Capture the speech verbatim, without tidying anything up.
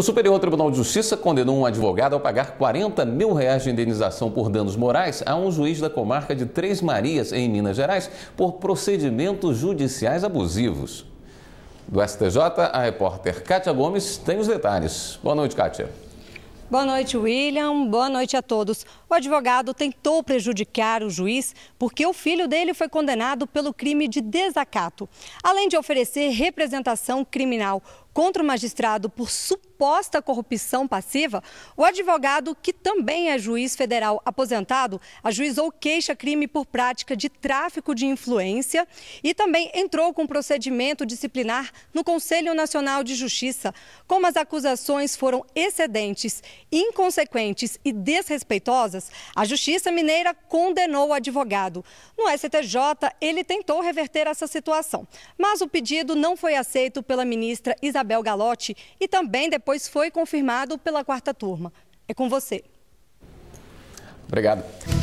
O Superior Tribunal de Justiça condenou um advogado a pagar quarenta mil reais de indenização por danos morais a um juiz da comarca de Três Marias, em Minas Gerais, por procedimentos judiciais abusivos. Do S T J, a repórter Kátia Gomes tem os detalhes. Boa noite, Kátia. Boa noite, William. Boa noite a todos. O advogado tentou prejudicar o juiz porque o filho dele foi condenado pelo crime de desacato, além de oferecer representação criminal contra o magistrado por suposta corrupção passiva. O advogado, que também é juiz federal aposentado, ajuizou queixa-crime por prática de tráfico de influência e também entrou com procedimento disciplinar no Conselho Nacional de Justiça. Como as acusações foram excedentes, inconsequentes e desrespeitosas, a Justiça Mineira condenou o advogado. No S T J, ele tentou reverter essa situação, mas o pedido não foi aceito pela ministra Isabel Abel Galote e também depois foi confirmado pela quarta turma. É com você. Obrigado.